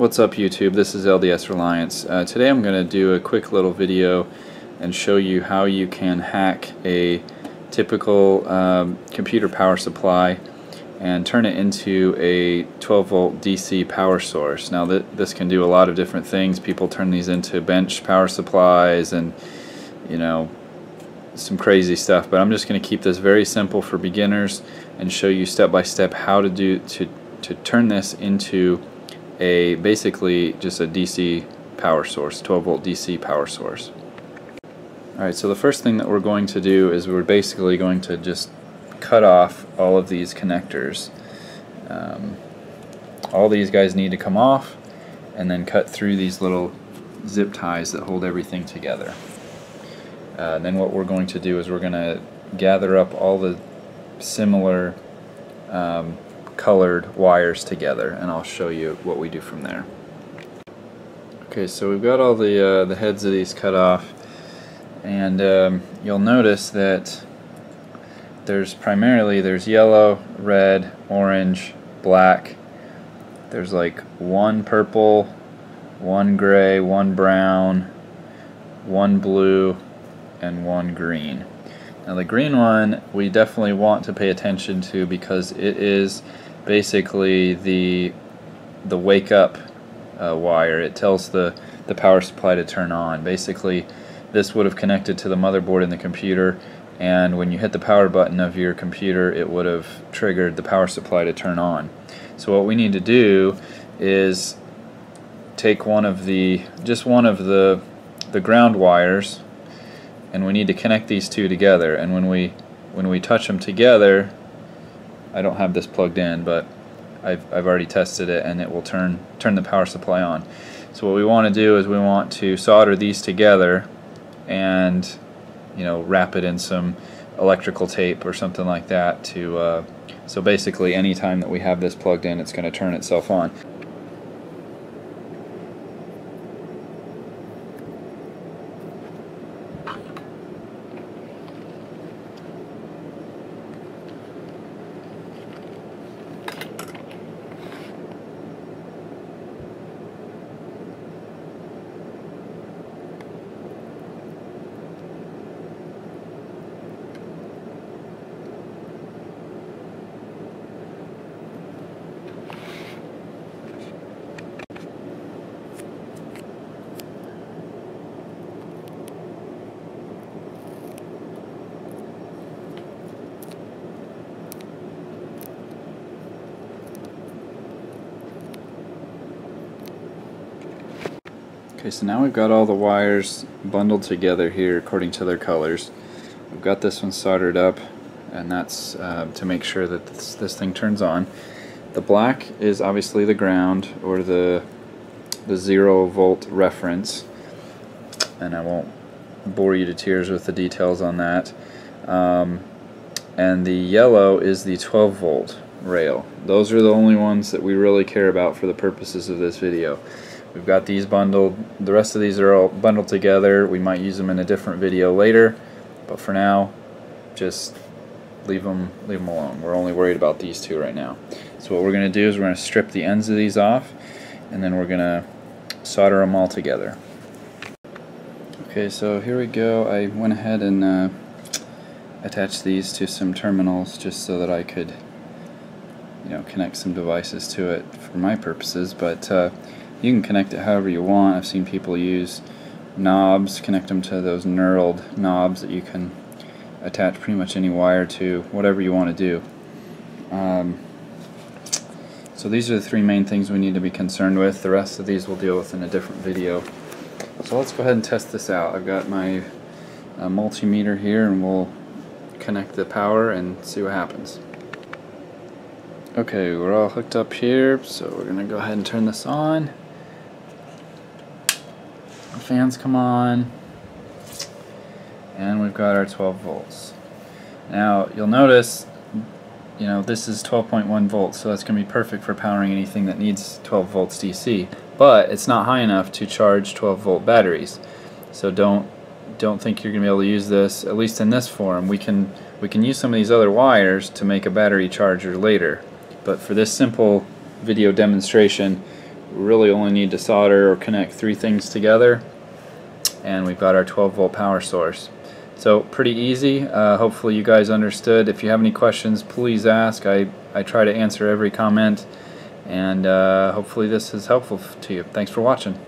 What's up YouTube? This is LDS Reliance. Today I'm going to do a quick little video and show you how you can hack a typical computer power supply and turn it into a 12 volt DC power source. Now this can do a lot of different things. People turn these into bench power supplies and, you know, some crazy stuff, but I'm just going to keep this very simple for beginners and show you step by step how to turn this into a basically just a DC power source, 12 volt DC power source. Alright, so the first thing that we're going to do is we're basically going to just cut off all of these connectors. All these guys need to come off and then cut through these little zip ties that hold everything together. Then what we're going to do is we're going to gather up all the similar colored wires together, and I'll show you what we do from there. Okay, so we've got all the heads of these cut off, and you'll notice that there's yellow, red, orange, black. There's like one purple, one gray, one brown, one blue, and one green. Now the green one we definitely want to pay attention to because it is basically the wake up wire. It tells the power supply to turn on. Basically this would have connected to the motherboard in the computer, and when you hit the power button of your computer it would have triggered the power supply to turn on. So what we need to do is take one of the ground wires, and we need to connect these two together, and when we touch them together, I don't have this plugged in, but I've already tested it and it will turn the power supply on. So what we want to do is we want to solder these together and, you know, wrap it in some electrical tape or something like that to so basically any time that we have this plugged in it's going to turn itself on. Okay, so now we've got all the wires bundled together here according to their colors. We've got this one soldered up, and that's to make sure that this thing turns on. The black is obviously the ground, or the 0 volt reference, and I won't bore you to tears with the details on that. And the yellow is the 12 volt rail. Those are the only ones that we really care about for the purposes of this video. We've got these bundled, the rest of these are all bundled together. We might use them in a different video later, but for now just leave them alone. We're only worried about these two right now. So what we're going to do is we're going to strip the ends of these off, and then we're going to solder them all together. Okay, so here we go. I went ahead and attached these to some terminals just so that I could, you know, connect some devices to it for my purposes, but you can connect it however you want. I've seen people use knobs, connect them to those knurled knobs that you can attach pretty much any wire to, whatever you want to do. So these are the three main things we need to be concerned with. The rest of these we'll deal with in a different video. So let's go ahead and test this out. I've got my multimeter here, and we'll connect the power and see what happens. Okay, we're all hooked up here, so we're going to go ahead and turn this on. The fans come on, and we've got our 12 volts. Now you'll notice, you know, this is 12.1 volts, so that's going to be perfect for powering anything that needs 12 volts DC, but it's not high enough to charge 12 volt batteries, so don't think you're going to be able to use this, at least in this form. We can use some of these other wires to make a battery charger later, but for this simple video demonstration really only need to solder or connect three things together, and we've got our 12-volt power source. So pretty easy. Hopefully you guys understood. If you have any questions, please ask. I try to answer every comment, and hopefully this is helpful to you. Thanks for watching.